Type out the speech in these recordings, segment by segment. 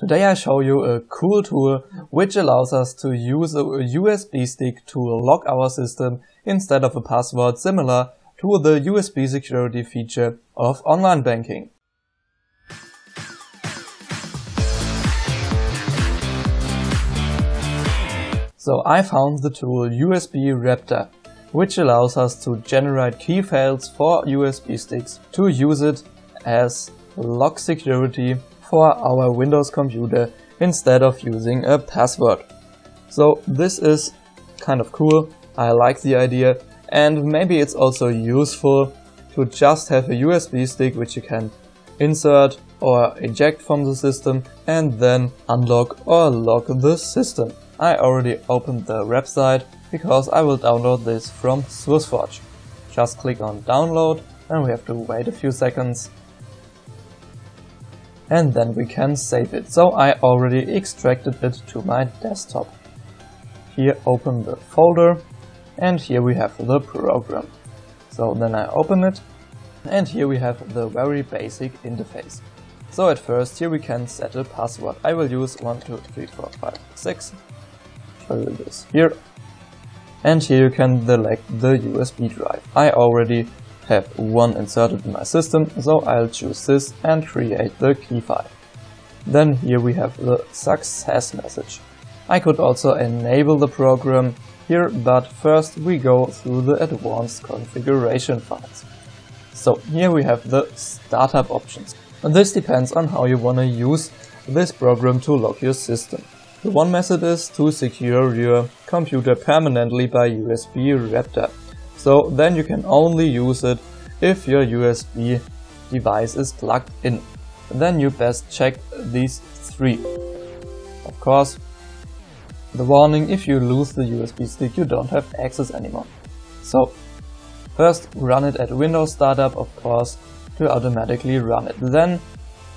Today I show you a cool tool which allows us to use a USB stick to lock our system instead of a password, similar to the USB security feature of online banking. So I found the tool USB Raptor, which allows us to generate key files for USB sticks to use it as lock security for our Windows computer instead of using a password. So this is kind of cool, I like the idea, and maybe it's also useful to just have a USB stick which you can insert or eject from the system and then unlock or lock the system. I already opened the website because I will download this from SourceForge. Just click on download and we have to wait a few seconds. And then we can save it. So I already extracted it to my desktop. Here open the folder and here we have the program. So then I open it and here we have the very basic interface. So at first here we can set a password. I will use 123456. I will do this here. And here you can select the USB drive. I already have one inserted in my system, so I'll choose this and create the key file. Then here we have the success message. I could also enable the program here, but first we go through the advanced configuration files. So here we have the startup options. This depends on how you want to use this program to lock your system. The one method is to secure your computer permanently by USB Raptor. So then you can only use it if your USB device is plugged in. Then you best check these three. Of course, the warning, if you lose the USB stick, you don't have access anymore. So first run it at Windows Startup, of course, to automatically run it. Then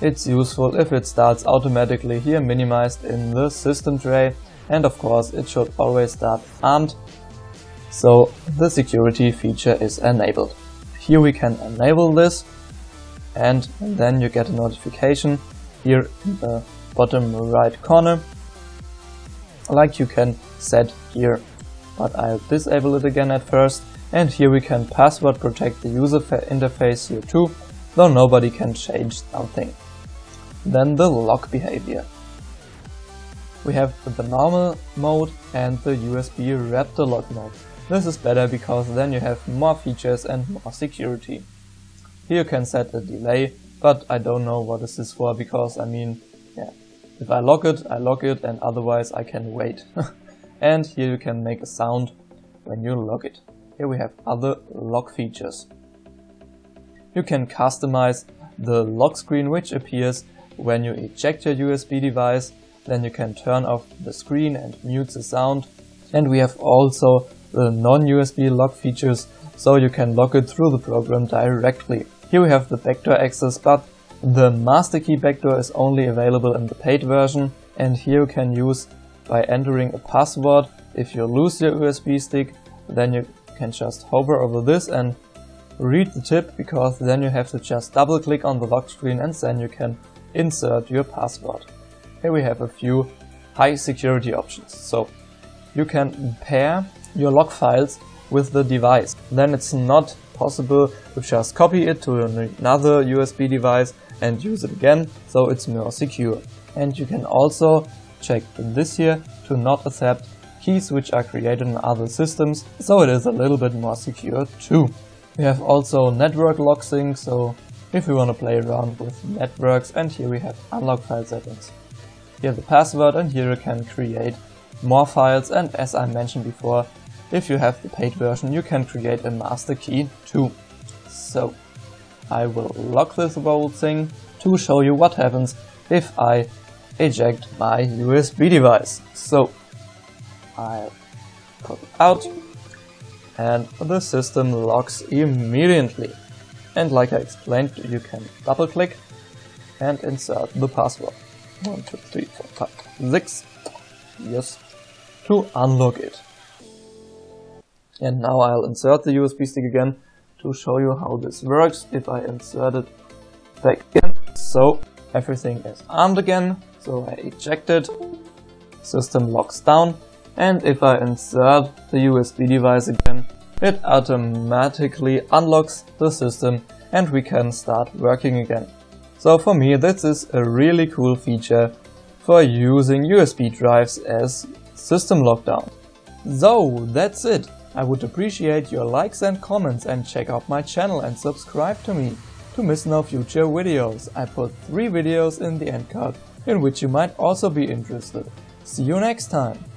it's useful if it starts automatically here minimized in the system tray, and of course it should always start armed, so the security feature is enabled. Here we can enable this and then you get a notification here in the bottom right corner, like you can set here, but I'll disable it again at first. And here we can password protect the user interface here too, though nobody can change something. Then the lock behavior. We have the normal mode and the USB Raptor lock mode. This is better because then you have more features and more security. Here you can set a delay, but I don't know what this is for because, I mean, yeah, if I lock it, I lock it, and otherwise I can wait. And here you can make a sound when you lock it. Here we have other lock features. You can customize the lock screen which appears when you eject your USB device. Then you can turn off the screen and mute the sound. And we have also the non-USB lock features, so you can lock it through the program directly. Here we have the backdoor access, but the master key backdoor is only available in the paid version. And here you can use by entering a password. If you lose your USB stick, then you can just hover over this and read the tip, because then you have to just double click on the lock screen and then you can insert your password. Here we have a few high security options. So you can pair your lock files with the device. Then it's not possible to just copy it to another USB device and use it again, so it's more secure. And you can also check this here to not accept keys which are created in other systems, so it is a little bit more secure too. We have also network lock sync, so if we want to play around with networks. And here we have unlock file settings. Here the password, and here you can create more files. And as I mentioned before, if you have the paid version, you can create a master key too. So I will lock this whole thing to show you what happens if I eject my USB device. So I'll put it out. And the system locks immediately. And like I explained, you can double click and insert the password. 123456. Yes. To unlock it. And now I'll insert the USB stick again to show you how this works. If I insert it back in, so everything is armed again. So I ejected, system locks down, and if I insert the USB device again, it automatically unlocks the system and we can start working again. So for me this is a really cool feature for using USB drives as system lockdown. So that's it. I would appreciate your likes and comments and check out my channel and subscribe to me to miss no future videos. I put 3 videos in the end card in which you might also be interested. See you next time!